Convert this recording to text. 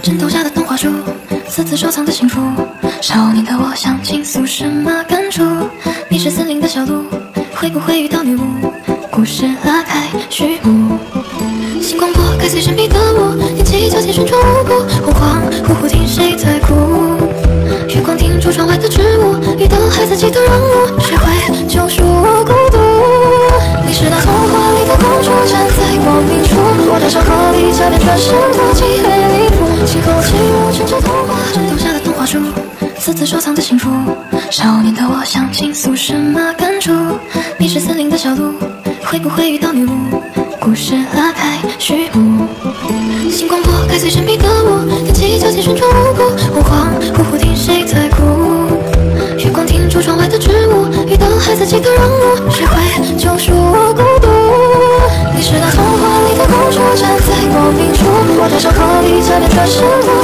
枕头下的动画书，私自收藏的情书。少年的我想倾诉什么感触？迷失森林的小路，会不会遇到女巫？故事拉开序幕，星光拨开最神秘的我，踮起脚尖旋转舞步，洪荒呼呼听谁在哭？月光停住窗外的植物，遇到孩子记得让我学会救赎孤独。你是那童话里的公主，站在光明处，我站上河里，假扮转身躲进黑里雾，轻口轻舞，乘着童话枕头下的童话书，私自收藏的情书。少年的我想倾诉什么感触？迷失森林的小路，会不会遇到女巫？故事拉开序幕，星光拨开最神秘的我，踮起脚尖旋转舞步，洪荒呼呼听谁在哭？月光停住窗外的植物，遇到孩子记得让我学会救赎孤独。你是那童话里的公主，站在光明处，我站上河里，假扮转身。